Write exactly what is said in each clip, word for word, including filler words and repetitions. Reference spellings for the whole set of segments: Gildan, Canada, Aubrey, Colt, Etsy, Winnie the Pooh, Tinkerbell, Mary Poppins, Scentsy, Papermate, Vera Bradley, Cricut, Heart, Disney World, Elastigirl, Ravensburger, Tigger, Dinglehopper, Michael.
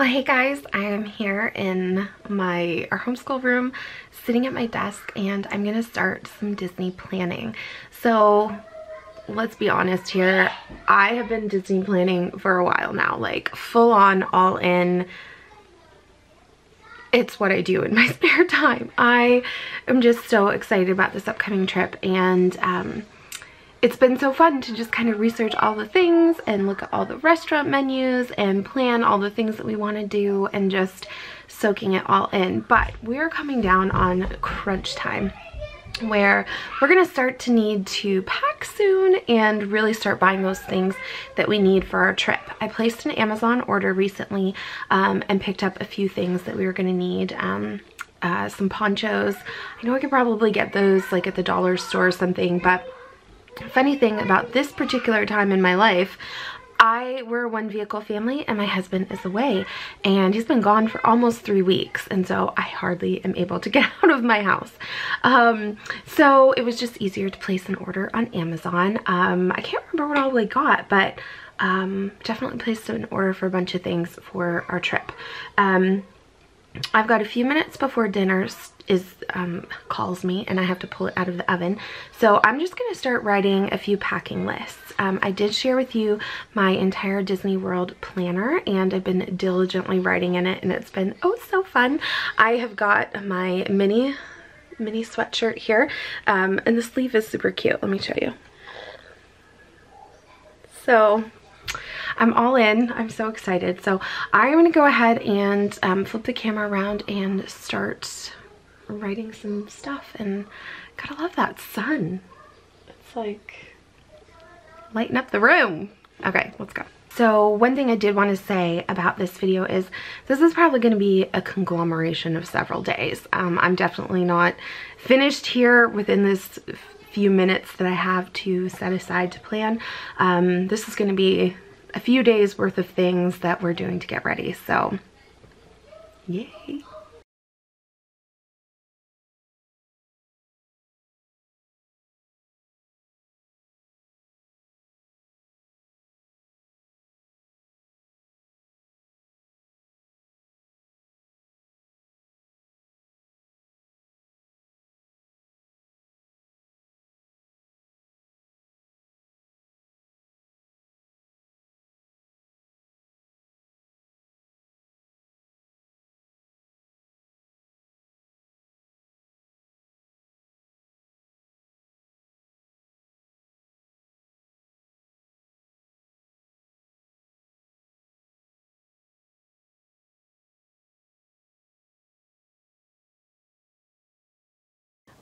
Well, hey guys, I am here in my our homeschool room, sitting at my desk, and I'm gonna start some Disney planning. So let's be honest here, I have been Disney planning for a while now, like full on, all in. It's what I do in my spare time. I am just so excited about this upcoming trip, and um, it's been so fun to just kind of research all the things and look at all the restaurant menus and plan all the things that we want to do and just soaking it all in. But we're coming down on crunch time, where we're going to start to need to pack soon and really start buying those things that we need for our trip. I placed an Amazon order recently um, and picked up a few things that we were going to need. Um, uh, some ponchos. I know I could probably get those like at the dollar store or something, but funny thing about this particular time in my life, I, we're a one vehicle family and my husband is away, and he's been gone for almost three weeks. And so I hardly am able to get out of my house. Um, so it was just easier to place an order on Amazon. Um, I can't remember what all we got, but um, definitely placed an order for a bunch of things for our trip. Um, I've got a few minutes before dinner is um, calls me and I have to pull it out of the oven. So I'm just going to start writing a few packing lists. Um, I did share with you my entire Disney World planner, and I've been diligently writing in it, and it's been oh so fun. I have got my mini, mini sweatshirt here, um, and the sleeve is super cute. Let me show you. So I'm all in. I'm so excited. So I'm going to go ahead and um, flip the camera around and start writing some stuff. And gotta love that sun. It's like lighting up the room. Okay, let's go. So one thing I did want to say about this video is this is probably going to be a conglomeration of several days. Um, I'm definitely not finished here within this few minutes that I have to set aside to plan. Um, this is going to be a few days worth of things that we're doing to get ready. So yay.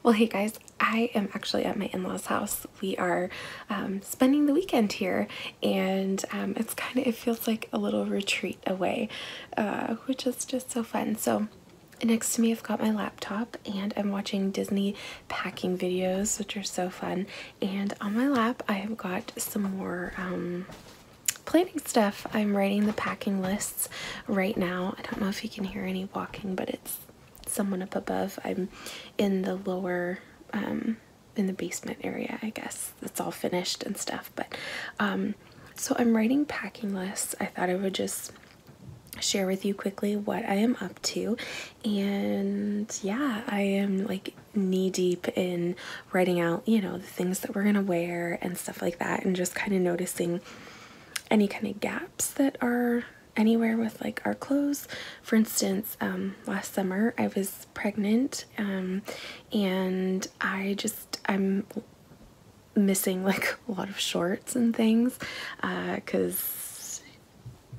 Well, hey guys, I am actually at my in-laws' house. We are um, spending the weekend here, and um, it's kind of, it feels like a little retreat away, uh, which is just so fun. So next to me, I've got my laptop, and I'm watching Disney packing videos, which are so fun. And on my lap, I have got some more um, planning stuff. I'm writing the packing lists right now. I don't know if you can hear any walking, but it's someone up above. I'm in the lower, um, in the basement area, I guess. It's all finished and stuff, but, um, so I'm writing packing lists. I thought I would just share with you quickly what I am up to, and yeah, I am like knee deep in writing out, you know, the things that we're gonna wear and stuff like that, and just kind of noticing any kind of gaps that are anywhere with like our clothes. For instance, um, last summer I was pregnant, um, and I just, I'm missing like a lot of shorts and things, uh, cause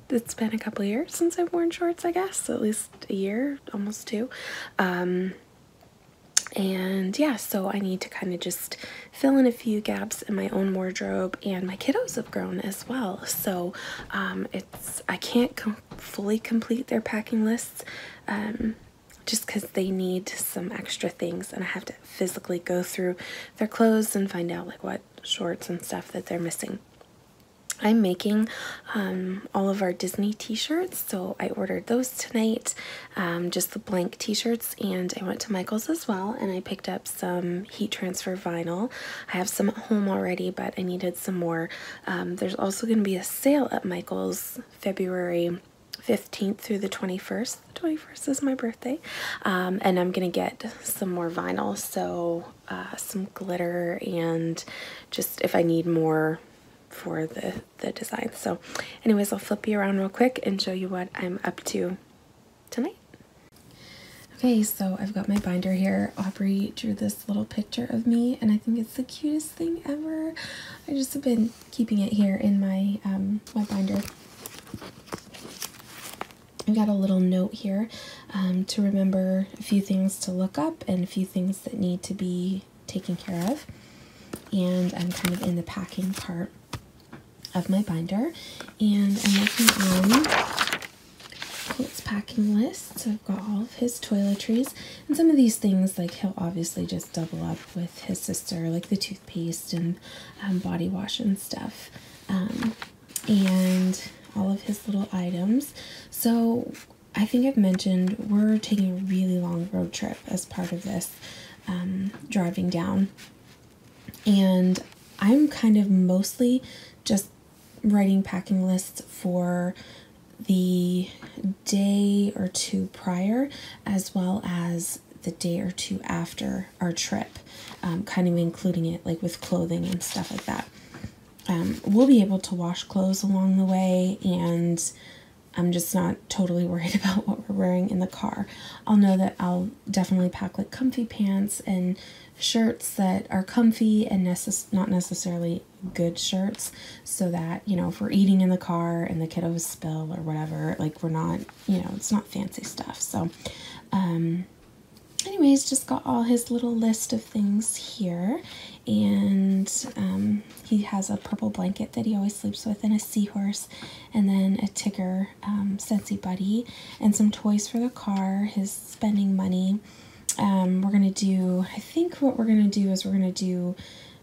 it's been a couple of years since I've worn shorts, I guess, so at least a year, almost two. Um, And yeah, so I need to kind of just fill in a few gaps in my own wardrobe, and my kiddos have grown as well. So um, it's, I can't com fully complete their packing lists um, just because they need some extra things, and I have to physically go through their clothes and find out like what shorts and stuff that they're missing. I'm making um, all of our Disney t-shirts, so I ordered those tonight, um, just the blank t-shirts, and I went to Michael's as well, and I picked up some heat transfer vinyl. I have some at home already, but I needed some more. Um, there's also going to be a sale at Michael's February fifteenth through the twenty-first. The twenty-first is my birthday. Um, and I'm going to get some more vinyl. So uh, some glitter and just if I need more for the, the design. So anyways, I'll flip you around real quick and show you what I'm up to tonight. Okay, so I've got my binder here. Aubrey drew this little picture of me, and I think it's the cutest thing ever. I just have been keeping it here in my, um, my binder. I've got a little note here um, to remember a few things to look up and a few things that need to be taken care of. And I'm kind of in the packing part of my binder, and I'm working on Colt's packing list. So I've got all of his toiletries, and some of these things, like, he'll obviously just double up with his sister, like the toothpaste and um, body wash and stuff, um, and all of his little items. So I think I've mentioned we're taking a really long road trip as part of this, um, driving down, and I'm kind of mostly just writing packing lists for the day or two prior, as well as the day or two after our trip, um, kind of including it like with clothing and stuff like that. Um, we'll be able to wash clothes along the way, and I'm just not totally worried about what we're wearing in the car. I'll know that I'll definitely pack like comfy pants and shirts that are comfy and necess- not necessarily good shirts, so that, you know, if we're eating in the car and the kiddos spill or whatever, like, we're not, you know, it's not fancy stuff. So um, anyways, just got all his little list of things here, and um, he has a purple blanket that he always sleeps with, and a seahorse, and then a Tigger um, Scentsy Buddy, and some toys for the car, his spending money. Um, we're going to do, I think what we're going to do is we're going to do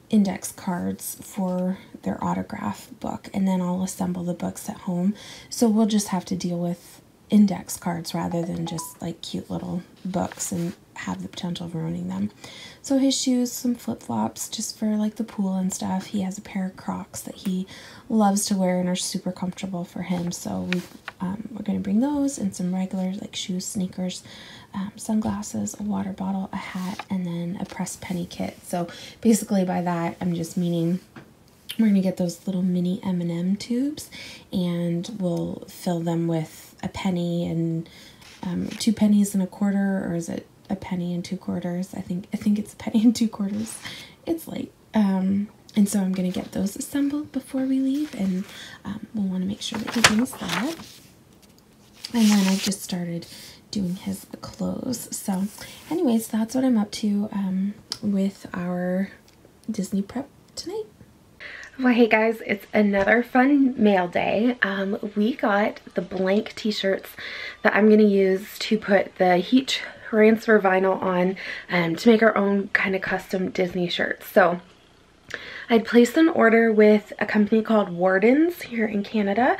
index cards for their autograph book, and then I'll assemble the books at home. So we'll just have to deal with index cards rather than just like cute little books and have the potential of ruining them. So his shoes, some flip-flops just for like the pool and stuff. He has a pair of Crocs that he loves to wear and are super comfortable for him. So we've, um, we're going to bring those, and some regular like shoes, sneakers, um, sunglasses, a water bottle, a hat, and then a pressed penny kit. So basically by that, I'm just meaning we're going to get those little mini M and M tubes, and we'll fill them with a penny and um, two pennies and a quarter, or is it a penny and two quarters? I think I think it's a penny and two quarters. It's late. Um, and so I'm going to get those assembled before we leave, and um, we'll want to make sure that he brings that. And then I've just started doing his clothes. So anyways, that's what I'm up to um, with our Disney prep tonight. Well, hey guys, it's another fun mail day. Um, we got the blank t-shirts that I'm going to use to put the heat transfer vinyl on um, to make our own kind of custom Disney shirts. So I'd placed an order with a company called Warden's here in Canada.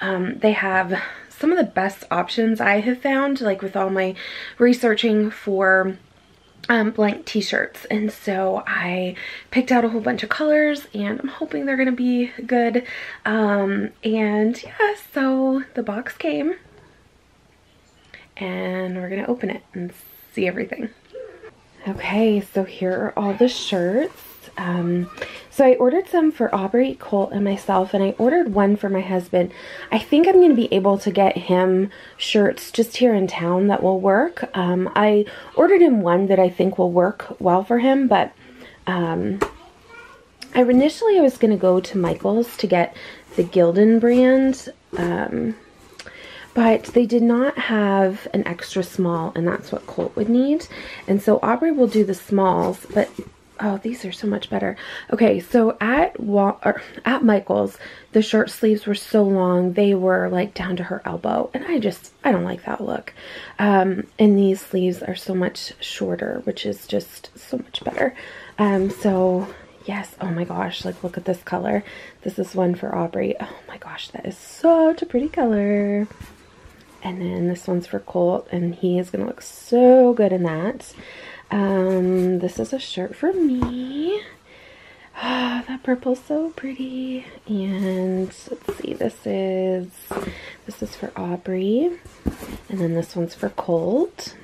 Um, they have some of the best options I have found, like with all my researching for Um, blank t-shirts, and so I picked out a whole bunch of colors, and I'm hoping they're gonna be good. Um, and yeah, so the box came, and we're gonna open it and see everything. Okay, so here are all the shirts. Um, so I ordered some for Aubrey, Colt, and myself, and I ordered one for my husband. I think I'm going to be able to get him shirts just here in town that will work. Um, I ordered him one that I think will work well for him, but um, I initially I was going to go to Michael's to get the Gildan brand, um, but they did not have an extra small, and that's what Colt would need. And so Aubrey will do the smalls, but oh, these are so much better. Okay, so at Wal or at Michael's, the shirt sleeves were so long, they were like down to her elbow, and I just, I don't like that look. Um, and these sleeves are so much shorter, which is just so much better. Um, so yes, oh my gosh, like look at this color. This is one for Aubrey. Oh my gosh, that is such a pretty color. And then this one's for Colt, and he is gonna look so good in that. Um, this is a shirt for me. Ah, that purple's so pretty. And let's see, this is this is for Aubrey, and then this one's for Colt.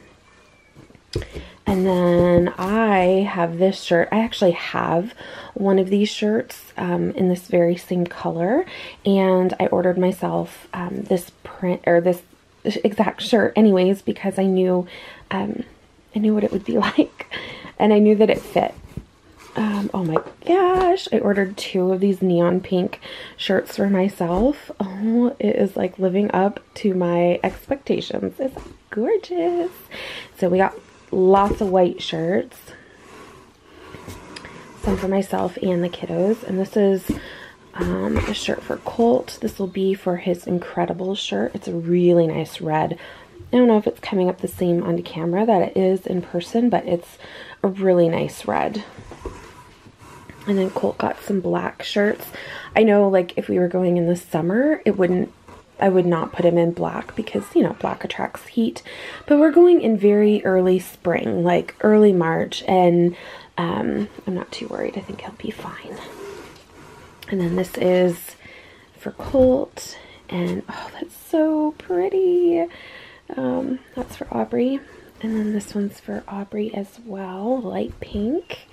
And then I have this shirt. I actually have one of these shirts um, in this very same color, and I ordered myself um, this print or this exact shirt anyways, because I knew um, I knew what it would be like, and I knew that it fit. Um, oh my gosh, I ordered two of these neon pink shirts for myself. Oh, it is like living up to my expectations. It's gorgeous. So we got lots of white shirts, some for myself and the kiddos, and this is um, a shirt for Colt. This will be for his Incredibles shirt. It's a really nice red. I don't know if it's coming up the same on camera that it is in person, but it's a really nice red. And then Colt got some black shirts. I know, like, if we were going in the summer, it wouldn't, I would not put him in black because, you know, black attracts heat. But we're going in very early spring, like early March, and um, I'm not too worried. I think he'll be fine. And then this is for Colt, and oh, that's so pretty. Um, that's for Aubrey. And then this one's for Aubrey as well, light pink.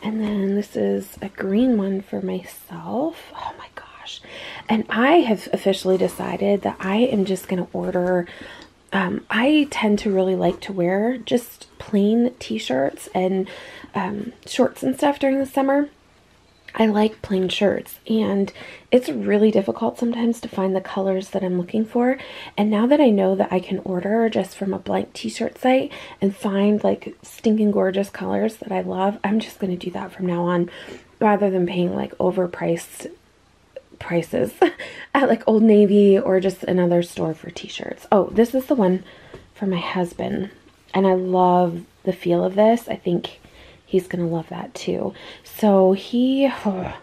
And then this is a green one for myself. Oh my gosh. And I have officially decided that I am just going to order, um, I tend to really like to wear just plain t-shirts and um, shorts and stuff during the summer. I like plain shirts, and it's really difficult sometimes to find the colors that I'm looking for. And now that I know that I can order just from a blank t-shirt site and find like stinking gorgeous colors that I love, I'm just going to do that from now on rather than paying like overpriced prices at like Old Navy or just another store for t-shirts. Oh, this is the one for my husband, and I love the feel of this. I think he's going to love that too. So he, oh,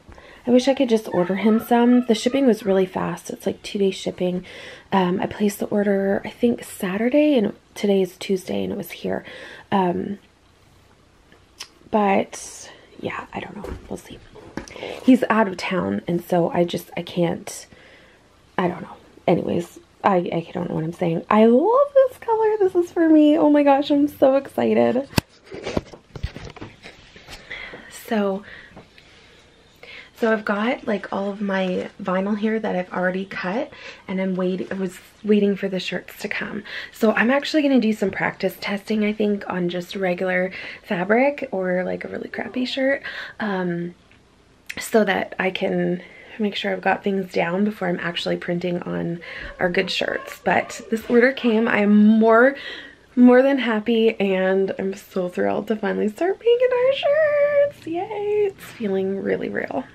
I wish I could just order him some. The shipping was really fast. It's like two day shipping. Um, I placed the order, I think Saturday, and today is Tuesday, and it was here. Um, but yeah, I don't know. We'll see. He's out of town, and so I just, I can't, I don't know. Anyways, I, I don't know what I'm saying. I love this color. This is for me. Oh my gosh, I'm so excited. So, so I've got like all of my vinyl here that I've already cut, and I'm waiting, I was waiting for the shirts to come. So I'm actually going to do some practice testing, I think, on just regular fabric or like a really crappy shirt, um, so that I can make sure I've got things down before I'm actually printing on our good shirts. But this order came. I'm more... more than happy, and I'm so thrilled to finally start making our shirts. Yay! It's feeling really real.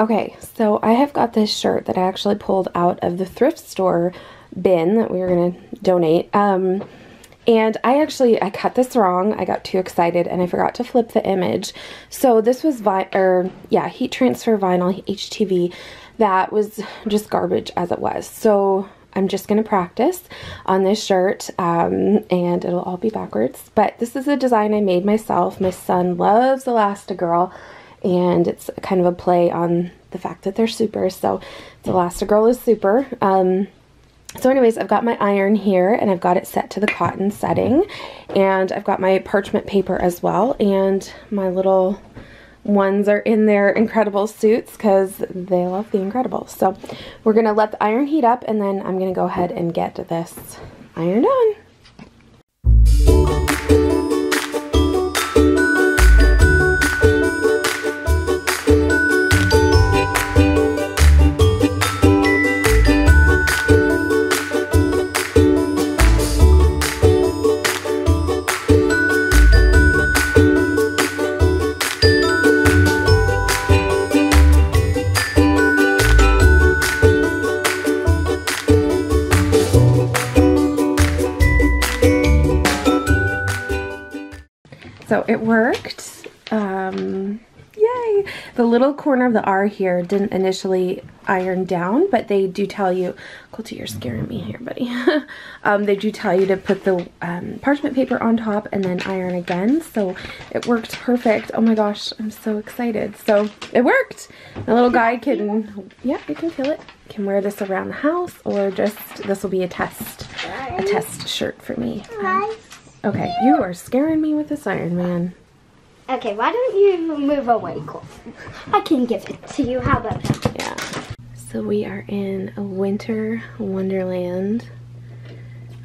Okay, so I have got this shirt that I actually pulled out of the thrift store bin that we were gonna donate. Um, and I actually, I cut this wrong. I got too excited and I forgot to flip the image. So this was, vi or yeah, heat transfer vinyl, H T V, that was just garbage as it was. So I'm just going to practice on this shirt, um, and it'll all be backwards. But this is a design I made myself. My son loves Elastigirl, and it's kind of a play on the fact that they're super. So Elastigirl is super. Um, so anyways, I've got my iron here, and I've got it set to the cotton setting. And I've got my parchment paper as well. And my little ones are in their Incredible suits because they love the Incredibles. So we're going to let the iron heat up, and then I'm going to go ahead and get this ironed on. So it worked. Um, yay! Yay! The little corner of the R here didn't initially iron down, but they do tell you, Colty, you're scaring me here, buddy. um, they do tell you to put the um, parchment paper on top and then iron again, so it worked perfect. Oh my gosh, I'm so excited. So it worked. My little guy can, yeah, you can feel it. Can wear this around the house, or just, this will be a test, a test shirt for me. Um, okay, you are scaring me with this Iron Man. Okay, why don't you move away, Colt? I can give it to you. How about that? Yeah. So we are in a winter wonderland.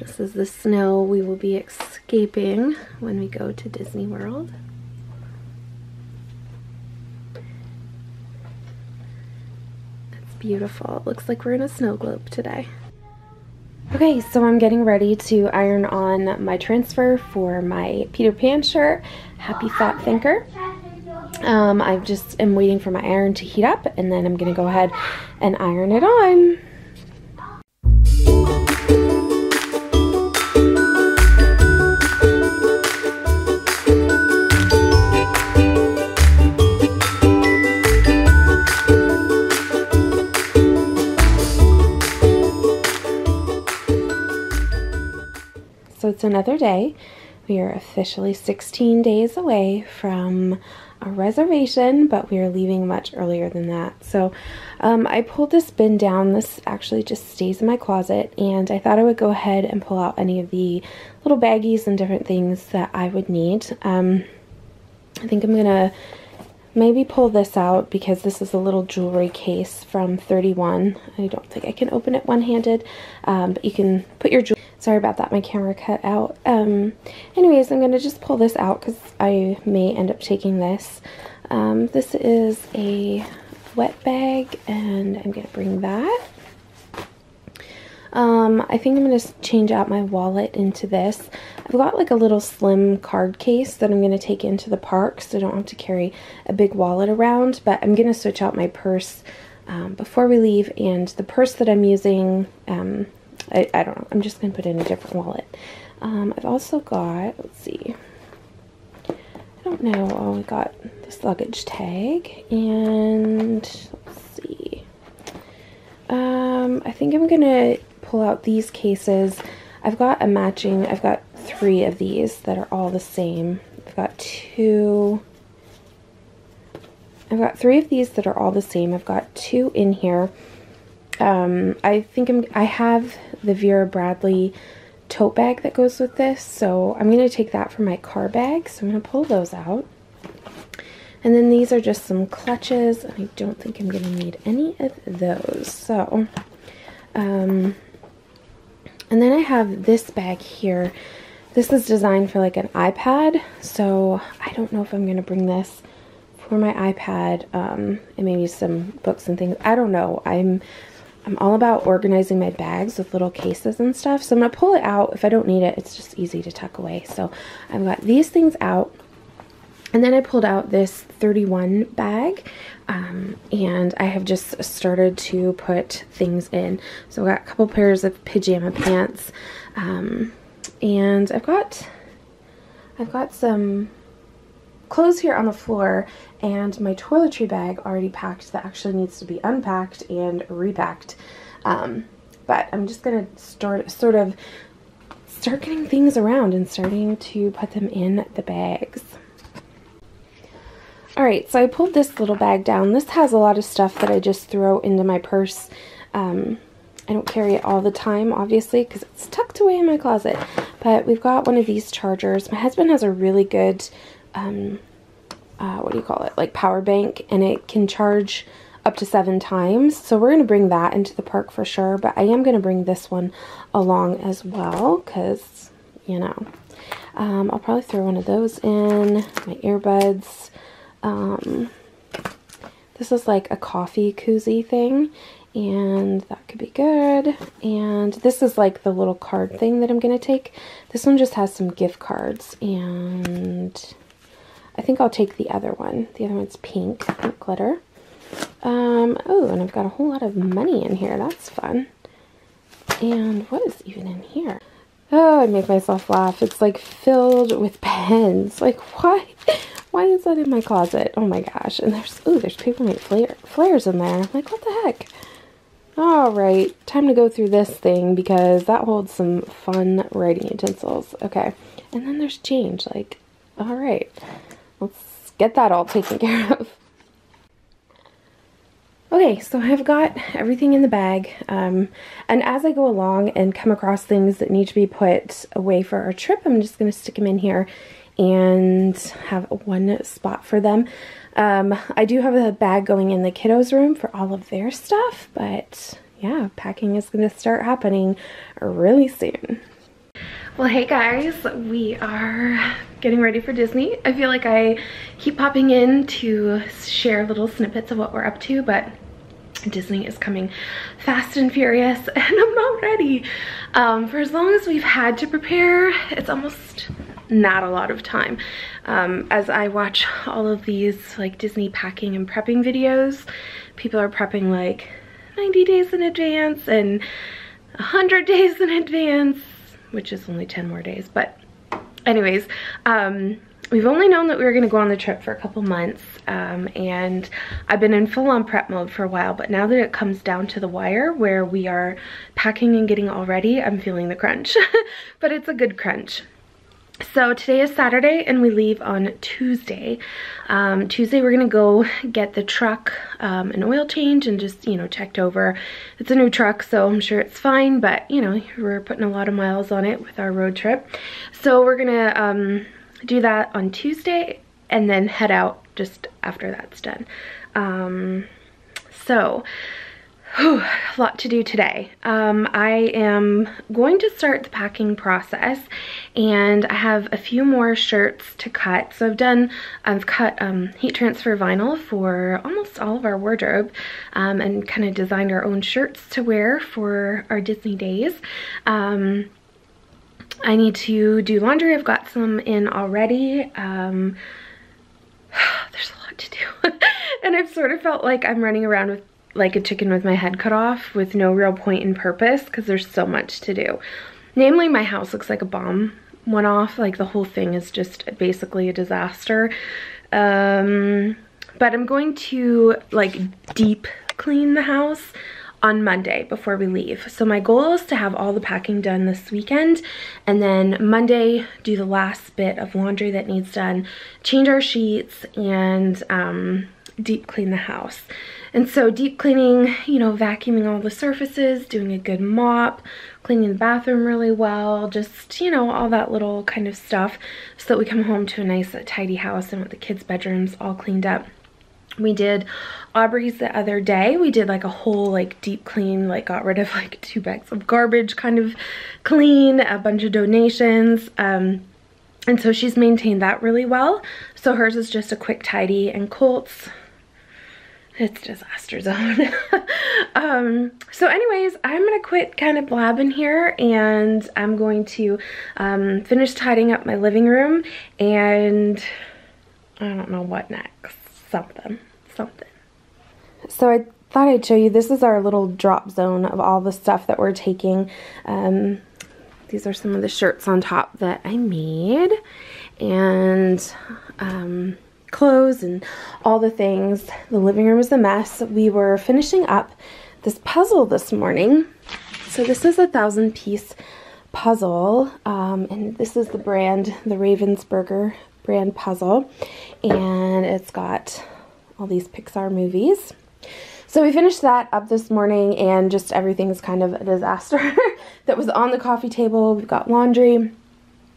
This is the snow we will be escaping when we go to Disney World. It's beautiful. It looks like we're in a snow globe today. Okay, so I'm getting ready to iron on my transfer for my Peter Pan shirt, Happy Thought Thinker. Um, I just am waiting for my iron to heat up, and then I'm going to go ahead and iron it on. It's another day. We are officially sixteen days away from a reservation, but we are leaving much earlier than that. So um, I pulled this bin down. This actually just stays in my closet, and I thought I would go ahead and pull out any of the little baggies and different things that I would need. Um, I think I'm gonna maybe pull this out because this is a little jewelry case from thirty-one. I don't think I can open it one-handed, um, but you can put your jewelry. Sorry about that, my camera cut out. Um, anyways, I'm going to just pull this out because I may end up taking this. Um, this is a wet bag, and I'm going to bring that. Um, I think I'm going to change out my wallet into this. I've got like a little slim card case that I'm going to take into the park, so I don't have to carry a big wallet around, but I'm going to switch out my purse um, before we leave, and the purse that I'm using... Um, I, I don't know. I'm just going to put in a different wallet. Um, I've also got, let's see, I don't know. Oh, we got this luggage tag, and let's see. Um, I think I'm going to pull out these cases. I've got a matching, I've got three of these that are all the same. I've got two, I've got three of these that are all the same. I've got two in here. Um, I think I'm, I have the Vera Bradley tote bag that goes with this, so I'm going to take that for my car bag, so I'm going to pull those out. And then these are just some clutches, and I don't think I'm going to need any of those, so, um, and then I have this bag here. This is designed for like an iPad, so I don't know if I'm going to bring this for my iPad, um, and maybe some books and things. I don't know. I'm... I'm all about organizing my bags with little cases and stuff, so I'm going to pull it out. If I don't need it, it's just easy to tuck away. So I've got these things out, and then I pulled out this thirty-one bag, um, and I have just started to put things in. So I've got a couple pairs of pajama pants, um, and I've got, I've got some clothes here on the floor, and my toiletry bag already packed that actually needs to be unpacked and repacked, um, but I'm just gonna start sort of start getting things around and starting to put them in the bags. Alright, so I pulled this little bag down. This has a lot of stuff that I just throw into my purse. um, I don't carry it all the time, obviously, because it's tucked away in my closet, but we've got one of these chargers. My husband has a really good um, uh, what do you call it, like power bank, and it can charge up to seven times, so we're going to bring that into the park for sure, but I am going to bring this one along as well, because, you know, um, I'll probably throw one of those in, my earbuds. Um, this is like a coffee koozie thing, and that could be good, and this is like the little card thing that I'm going to take. This one just has some gift cards, and I think I'll take the other one. The other one's pink, pink glitter. Um, oh, and I've got a whole lot of money in here. That's fun. And what is even in here? Oh, I make myself laugh. It's like filled with pens. Like, why? Why is that in my closet? Oh my gosh. And there's, ooh, there's Papermate flare, flares in there. I'm like, what the heck? All right, time to go through this thing because that holds some fun writing utensils. Okay, and then there's change. Like, all right, let's get that all taken care of. Okay, so I've got everything in the bag, um, and as I go along and come across things that need to be put away for our trip, I'm just going to stick them in here and have one spot for them. Um, I do have a bag going in the kiddos' room for all of their stuff, but yeah, packing is going to start happening really soon. Well, hey guys, we are getting ready for Disney. I feel like I keep popping in to share little snippets of what we're up to, but Disney is coming fast and furious, and I'm not ready. Um, for as long as we've had to prepare, it's almost not a lot of time. Um, as I watch all of these like Disney packing and prepping videos, people are prepping like ninety days in advance and one hundred days in advance, which is only ten more days, but anyways, um, we've only known that we were gonna go on the trip for a couple months, um, and I've been in full-on prep mode for a while, but now that it comes down to the wire where we are packing and getting all ready, I'm feeling the crunch, but it's a good crunch. So today is Saturday and we leave on Tuesday. Um, Tuesday we're going to go get the truck um, an oil change and just, you know, checked over. It's a new truck, so I'm sure it's fine, but, you know, we're putting a lot of miles on it with our road trip. So we're going to um, do that on Tuesday and then head out just after that's done. Um, so... Whew, a lot to do today. Um, I am going to start the packing process, and I have a few more shirts to cut. So I've done, I've cut um, heat transfer vinyl for almost all of our wardrobe, um, and kind of designed our own shirts to wear for our Disney days. Um, I need to do laundry. I've got some in already. Um, there's a lot to do, and I've sort of felt like I'm running around with like a chicken with my head cut off with no real point and purpose because there's so much to do. Namely, my house looks like a bomb went off. Like the whole thing is just basically a disaster. Um, but I'm going to like deep clean the house on Monday before we leave. So my goal is to have all the packing done this weekend, and then Monday do the last bit of laundry that needs done, change our sheets, and um, deep clean the house. And so deep cleaning, you know, vacuuming all the surfaces, doing a good mop, cleaning the bathroom really well, just, you know, all that little kind of stuff so that we come home to a nice tidy house and with the kids' bedrooms all cleaned up. We did Aubrey's the other day. We did like a whole like deep clean, like got rid of like two bags of garbage kind of clean, a bunch of donations. Um, and so she's maintained that really well. So hers is just a quick tidy, and Colt's, it's disaster zone. um, so anyways, I'm going to quit kind of blabbing here, and I'm going to um, finish tidying up my living room, and I don't know what next. Something. Something. So I thought I'd show you. This is our little drop zone of all the stuff that we're taking. Um, these are some of the shirts on top that I made, and... Um, clothes and all the things. The living room is a mess. We were finishing up this puzzle this morning. So this is a thousand piece puzzle, um, and this is the brand, the Ravensburger brand puzzle, and it's got all these Pixar movies. So we finished that up this morning, and just everything's kind of a disaster that was on the coffee table. We've got laundry.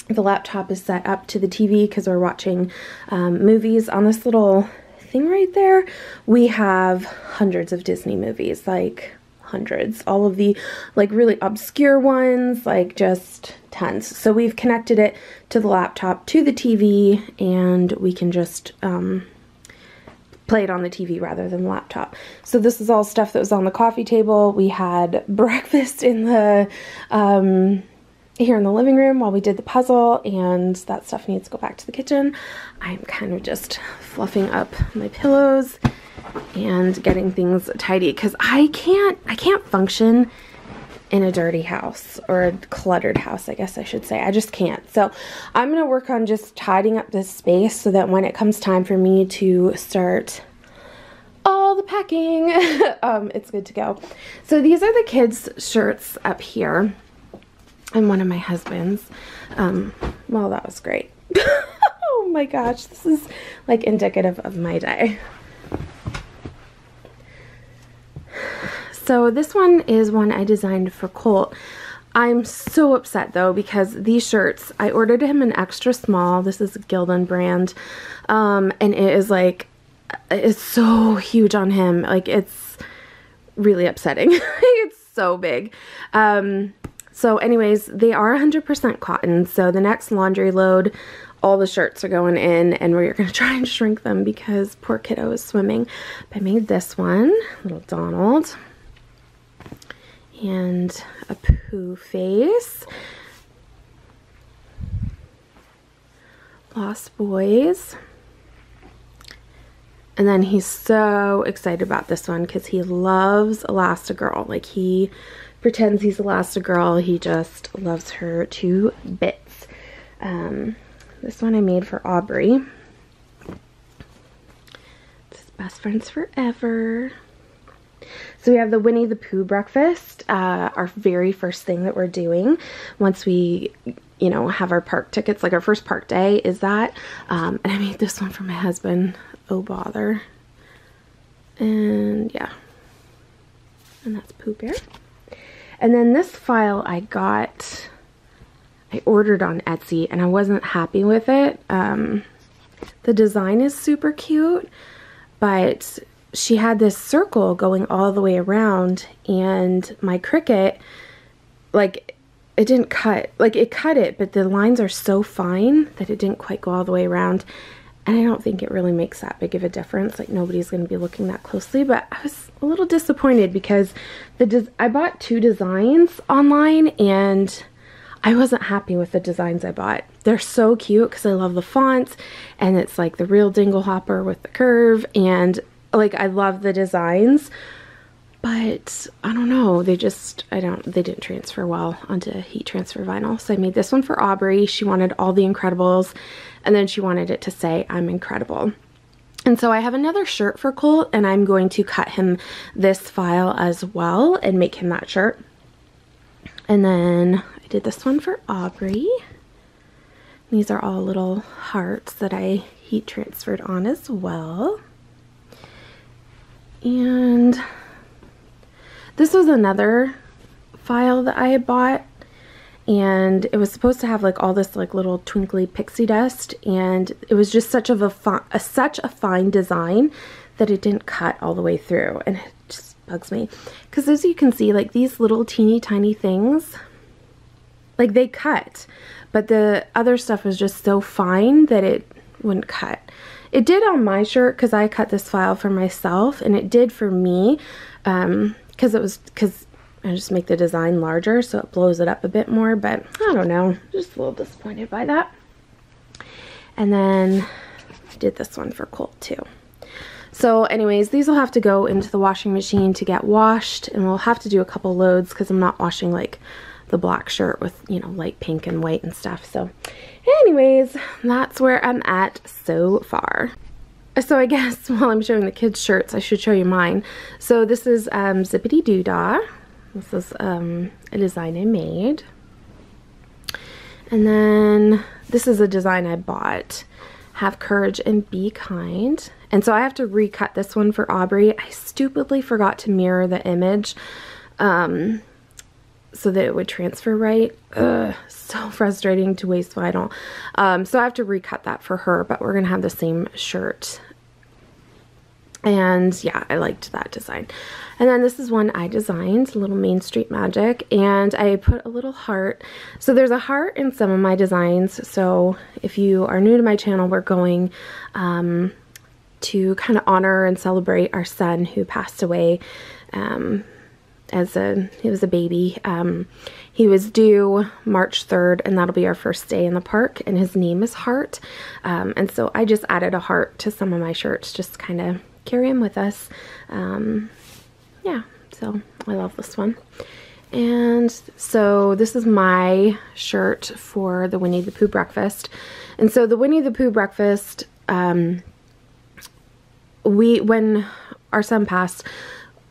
The laptop is set up to the T V because we're watching um, movies on this little thing right there. We have hundreds of Disney movies, like hundreds. All of the like really obscure ones, like just tons. So we've connected it to the laptop, to the T V, and we can just um, play it on the T V rather than the laptop. So this is all stuff that was on the coffee table. We had breakfast in the... Um, here in the living room while we did the puzzle, and that stuff needs to go back to the kitchen. I'm kind of just fluffing up my pillows and getting things tidy because I can't I can't function in a dirty house, or a cluttered house, I guess I should say. I just can't. So I'm going to work on just tidying up this space so that when it comes time for me to start all the packing, um, it's good to go. So these are the kids' shirts up here, and one of my husband's. Um, well, that was great. Oh my gosh, this is like indicative of my day. So this one is one I designed for Colt. I'm so upset though, because these shirts, I ordered him an extra small. This is a Gildan brand, um, and it is like, it's so huge on him. Like, it's really upsetting. It's so big. Um, so anyways, they are one hundred percent cotton. So the next laundry load, all the shirts are going in, and we're going to try and shrink them because poor kiddo is swimming. But I made this one, little Donald, and a poo face. Lost Boys. And then he's so excited about this one because he loves Elastigirl. Like, he pretends he's Elastigirl. He just loves her to bits. Um, this one I made for Aubrey. It's Best Friends Forever. So we have the Winnie the Pooh breakfast, uh, our very first thing that we're doing once we, you know, have our park tickets. Like, our first park day is that. Um, and I made this one for my husband. Oh bother. And yeah. And that's Pooh Bear. And then this file I got, I ordered on Etsy, and I wasn't happy with it. Um, the design is super cute, but she had this circle going all the way around, and my Cricut, like, it didn't cut. Like, it cut it, but the lines are so fine that it didn't quite go all the way around. And I don't think it really makes that big of a difference. Like, nobody's going to be looking that closely. But I was a little disappointed because the des I bought two designs online, and I wasn't happy with the designs I bought. They're so cute because I love the fonts, and it's like the real Dinglehopper with the curve, and like, I love the designs, but I don't know. They just, I don't, they didn't transfer well onto heat transfer vinyl. So I made this one for Aubrey. She wanted all the Incredibles, and then she wanted it to say, "I'm incredible." And so I have another shirt for Colt, and I'm going to cut him this file as well and make him that shirt. And then I did this one for Aubrey. These are all little hearts that I heat transferred on as well. And this was another file that I had bought, and it was supposed to have like all this like little twinkly pixie dust, and it was just such of a, fi a such a fine design that it didn't cut all the way through, and it just bugs me because, as you can see, like, these little teeny tiny things, like, they cut, but the other stuff was just so fine that it wouldn't cut. It did on my shirt because I cut this file for myself, and it did for me um because it was because I just make the design larger, so it blows it up a bit more. But I don't know, just a little disappointed by that. And then I did this one for Colt too. So anyways, these will have to go into the washing machine to get washed, and we'll have to do a couple loads because I'm not washing like the black shirt with, you know, light pink and white and stuff. So anyways, that's where I'm at so far. So I guess while I'm showing the kids' shirts, I should show you mine. So this is um, Zippity Doodah. This is um, a design I made. And then this is a design I bought. Have Courage and Be Kind. And so I have to recut this one for Aubrey. I stupidly forgot to mirror the image Um... so that it would transfer right. Ugh, so frustrating to waste vinyl. Um, so I have to recut that for her, but we're going to have the same shirt. And yeah, I liked that design. And then this is one I designed, Little Main Street Magic, and I put a little heart. So there's a heart in some of my designs. So if you are new to my channel, we're going um, to kind of honor and celebrate our son who passed away um, as a, he was a baby. Um, he was due March third, and that'll be our first day in the park, and his name is Heart. Um, and so I just added a heart to some of my shirts, just kind of carry him with us. Um, yeah, so I love this one. And so this is my shirt for the Winnie the Pooh breakfast. And so the Winnie the Pooh breakfast, um, we, when our son passed,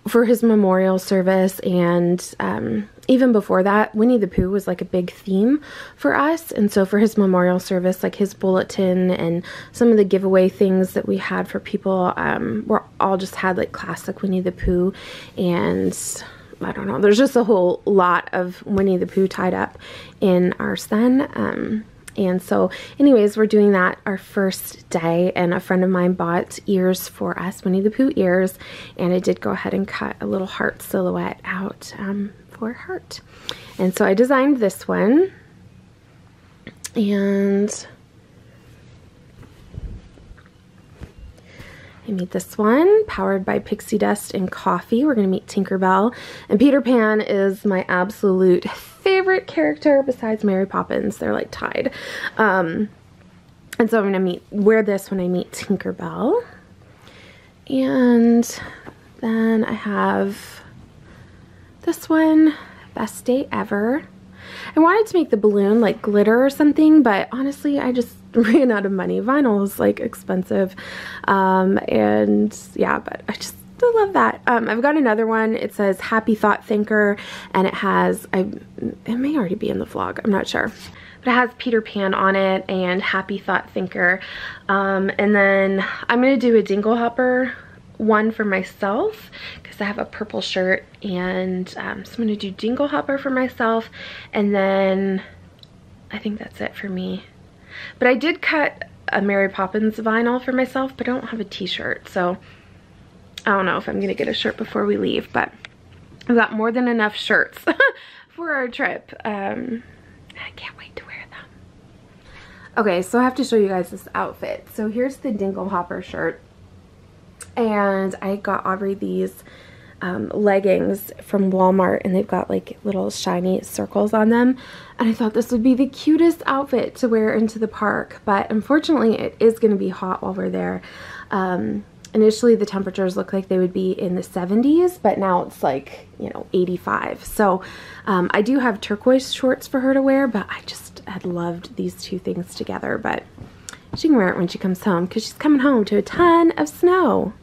for his memorial service, and um, even before that, Winnie the Pooh was like a big theme for us. And so for his memorial service, like his bulletin and some of the giveaway things that we had for people um, were all just had like classic Winnie the Pooh, and I don't know, there's just a whole lot of Winnie the Pooh tied up in our son. Um, and so anyways, we're doing that our first day, and a friend of mine bought ears for us, Winnie the Pooh ears, and I did go ahead and cut a little heart silhouette out um, for Heart. And so I designed this one, and I made this one, powered by pixie dust and coffee. We're going to meet Tinkerbell, and Peter Pan is my absolute favorite character besides Mary Poppins. They're like tied. Um, and so I'm going to meet wear this when I meet Tinkerbell. And then I have this one, Best Day Ever. I wanted to make the balloon like glitter or something, but honestly, I just ran out of money. Vinyl is like expensive, um, and yeah, but I just I love that. Um, I've got another one. It says Happy Thought Thinker, and it has, I, it may already be in the vlog, I'm not sure, but it has Peter Pan on it and Happy Thought Thinker, um, and then I'm going to do a Dinglehopper one for myself, because I have a purple shirt, and um, so I'm going to do Dinglehopper for myself, and then I think that's it for me. But I did cut a Mary Poppins vinyl for myself, but I don't have a t-shirt, so I don't know if I'm going to get a shirt before we leave, but I've got more than enough shirts for our trip. Um, I can't wait to wear them. Okay, so I have to show you guys this outfit. So here's the Dinglehopper shirt, and I got Aubrey these um, leggings from Walmart, and they've got like little shiny circles on them, and I thought this would be the cutest outfit to wear into the park, but unfortunately it is going to be hot while we're there. Um, initially the temperatures looked like they would be in the seventies, but now it's like, you know, eighty-five. So um, I do have turquoise shorts for her to wear, but I just had loved these two things together, but she can wear it when she comes home, because she's coming home to a ton of snow.